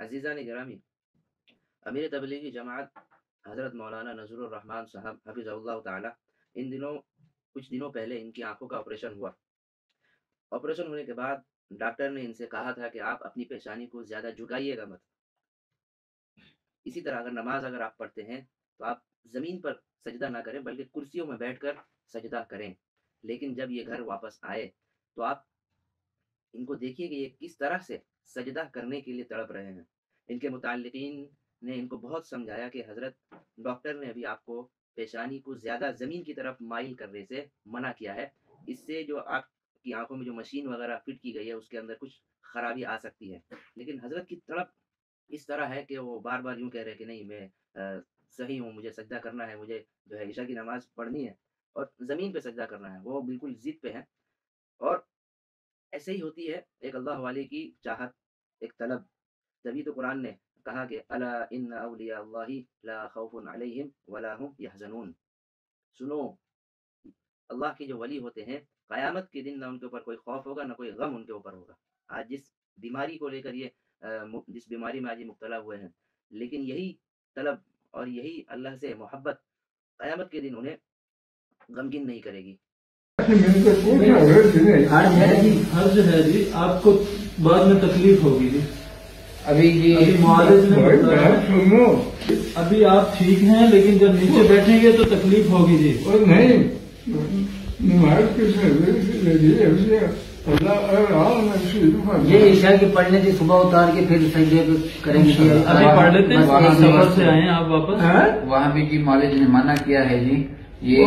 अजीज़ान गिरामी, अमीर तबलीगी जमात हज़रत मौलाना नज़रुर्रहमान साहब हफ़िज़हुल्लाह ताला इन दिनों कुछ दिनों पहले इनकी आंखों का ऑपरेशन हुआ। ऑपरेशन होने के बाद डॉक्टर ने इनसे कहा था कि आप अपनी पेशानी को ज़्यादा झुकाइएगा मत, इसी तरह अगर नमाज अगर आप पढ़ते हैं तो आप ज़मीन पर सजदा ना करें बल्कि कुर्सियों में बैठकर सजदा करें। लेकिन जब ये घर वापस आए तो आप इनको देखिए कि ये किस तरह से सजदा करने के लिए तड़प रहे हैं। इनके मुताल्लिकीन ने इनको बहुत समझाया कि हज़रत डॉक्टर ने अभी आपको पेशानी को ज़्यादा ज़मीन की तरफ माइल करने से मना किया है, इससे जो आपकी आंखों में जो मशीन वगैरह फिट की गई है उसके अंदर कुछ खराबी आ सकती है। लेकिन हज़रत की तड़प इस तरह है कि वो बार बार यूँ कह रहे हैं कि नहीं मैं सही हूँ, मुझे सजदा करना है, मुझे जो है ईशा की नमाज़ पढ़नी है और ज़मीन पे सजदा करना है। वो बिल्कुल ज़िद पे हैं। और ऐसे ही होती है एक अल्लाह वाले की चाहत, एक तलब। तभी तो कुरान ने कहा कि अला इन्ना औलिया अल्लाही ला खौफुन अलैहिम वला हुम यहज़नून, सुनो अल्लाह के जो वली होते हैं क़यामत के दिन ना उनके ऊपर कोई खौफ होगा ना कोई गम उनके ऊपर होगा। आज जिस बीमारी को लेकर ये जिस बीमारी में आज ये मुब्तला हुए हैं, लेकिन यही तलब और यही अल्लाह से मोहब्बत क़यामत के दिन उन्हें गमगीन नहीं करेगी। हर्ज है जी, आपको बाद में तकलीफ होगी जी, अभी ये सुनो, अभी आप ठीक हैं लेकिन जब नीचे बैठेंगे तो तकलीफ होगी जी। और नहीं ये ईशा की पढ़ने की सुबह उतार के फिर सजदे करेंगे। अभी पढ़ लेते हैं, सफर से आए हैं आप वापस। वहाँ भी जी मौलवी ने मना किया है जी, ये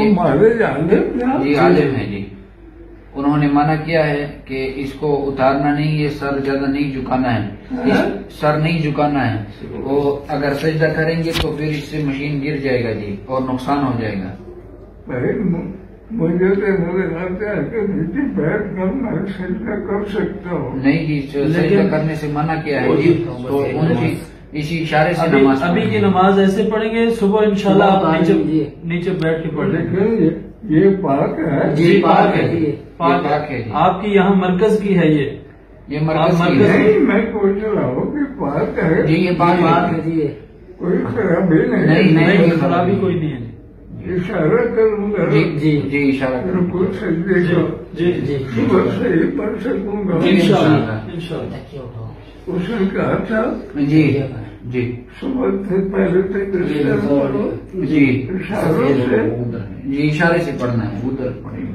आलिम है जी, उन्होंने मना किया है कि इसको उतारना नहीं है, सर ज्यादा नहीं झुकाना है, सर नहीं झुकाना है। वो अगर सजदा करेंगे तो फिर इससे मशीन गिर जाएगा जी और नुकसान हो जाएगा। मुझे सजदा कर सकता हूँ नहीं जी, सजदा करने से मना किया है जी, तो इसी इशारे से नमाज अभी की नमाज ऐसे पढ़ेंगे। सुबह इंशाल्लाह आप नीचे बैठ के पढ़ लेंगे। ये पार्क है जी, पार्क है आपकी यहाँ मरकज की है, ये मरकज है। मैं पूछ रहा हूँ कि पार्क है जी, ये पार्क है जी, कोई खराबी नहीं, खराबी कोई नहीं है। इशारा करूँगा जी जी, इशारा बिल्कुल सही जी जी, सुबह से ही पढ़ सकूँगा इंशाल्लाह। उसने कहा था जी जी सुबह से पहले जी इशारों से, ये इशारे से पढ़ना है, उधर पढ़ेंगे।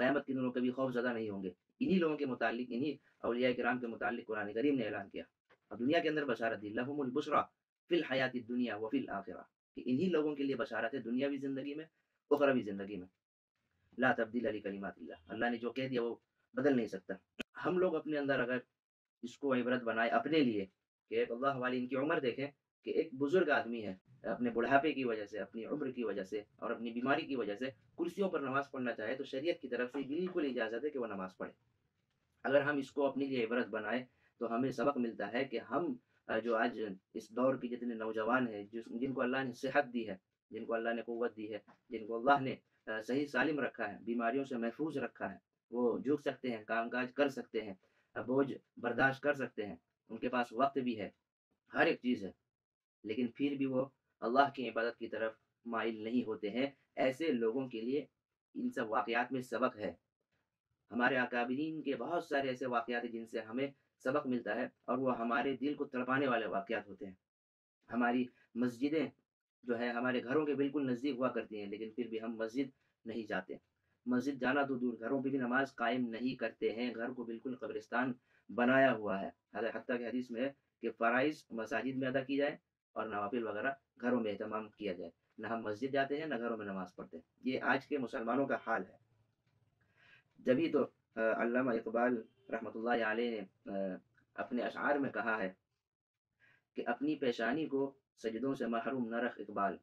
क़यामत के दिनों कभी खौफ ज़्यादा नहीं होंगे। इन्हीं लोगों के मुतालिक, इन्हीं औलिया किराम के मुतालिक कुरान करीम ने ऐलान किया और दुनिया के अंदर बशारत दी, लहुमुल बुशरा फिल हयाती दुनिया व फिल आखिरा, कि इन्हीं लोगों के लिए बशारत है दुनियावी ज़िंदगी में उखरवी ज़िंदगी में। ला तब्दील अली कलिमातिल्लाह, अल्लाह ने जो कह दिया वो बदल नहीं सकता। हम लोग अपने अंदर अगर इसको इबरत बनाए अपने लिए कि अल्लाह वाली इनकी उम्र देखें कि एक बुज़ुर्ग आदमी है, अपने बुढ़ापे की वजह से, अपनी उम्र की वजह से और अपनी बीमारी की वजह से कुर्सियों पर नमाज़ पढ़ना चाहे तो शरीयत की तरफ से बिल्कुल इजाज़त है कि वह नमाज़ पढ़े। अगर हम इसको अपने लिए इबरत बनाएं तो हमें सबक मिलता है कि हम जो आज इस दौर के जितने नौजवान हैं, जिनको अल्लाह ने सेहत दी है, जिनको अल्लाह ने क़ुव्वत दी है, जिनको अल्लाह ने सही सालिम रखा है, बीमारियों से महफूज रखा है, वो झुक सकते हैं, कामकाज कर सकते हैं, बोझ बर्दाश्त कर सकते हैं, उनके पास वक्त भी है, हर एक चीज़ है, लेकिन फिर भी वो अल्लाह की इबादत की तरफ माइल नहीं होते हैं। ऐसे लोगों के लिए इन सब वाक़यात में सबक है। हमारे अकाबिरीन के बहुत सारे ऐसे वाक़यात हैं जिनसे हमें सबक मिलता है और वो हमारे दिल को तड़पाने वाले वाक़यात होते हैं। हमारी मस्जिदें जो है हमारे घरों के बिल्कुल नज़दीक हुआ करती हैं, लेकिन फिर भी हम मस्जिद नहीं जाते। मस्जिद जाना तो दूर, घरों पर भी नमाज कायम नहीं करते हैं, घर को बिल्कुल कब्रिस्तान बनाया हुआ है। हत्ता के हदीस में है कि फ़राइज़ मसाजिद में अदा की जाए और नवाफिल वगैरह घरों में एहतमाम किया जाए। ना हम मस्जिद जाते हैं ना घरों में नमाज़ पढ़ते हैं। ये आज के मुसलमानों का हाल है। तभी तो अल्लामा इकबाल रहमतुल्लाह अलैह ने अपने अशार में कहा है कि अपनी पेशानी को सजदों से महरूम न रख इकबाल,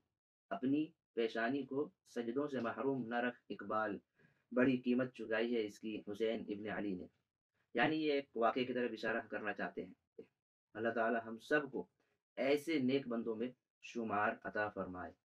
अपनी पेशानी को सजदों से महरूम न रख इकबाल, बड़ी कीमत चुकाई है इसकी हुसैन इबन अली ने। यानी ये एक वाक़े की तरफ इशारा करना चाहते हैं। अल्लाह ताला हम सब को ऐसे नेक बंदों में शुमार अता फरमाए।